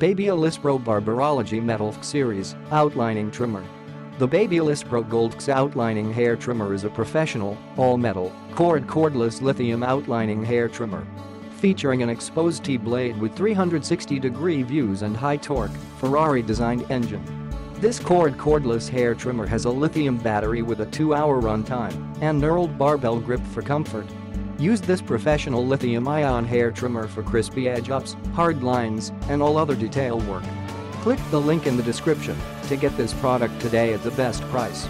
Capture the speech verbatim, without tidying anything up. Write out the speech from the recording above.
BabylissPRO Barbarology MetalFX Series Outlining Trimmer. The BabylissPRO GoldFX Outlining Hair Trimmer is a professional, all-metal, cord cordless lithium outlining hair trimmer. Featuring an exposed T-blade with three hundred sixty degree views and high-torque, Ferrari-designed engine. This cord cordless hair trimmer has a lithium battery with a two hour run time and knurled barbell grip for comfort. Use this professional lithium-ion hair trimmer for crispy edge-ups, hard lines, and all other detail work. Click the link in the description to get this product today at the best price.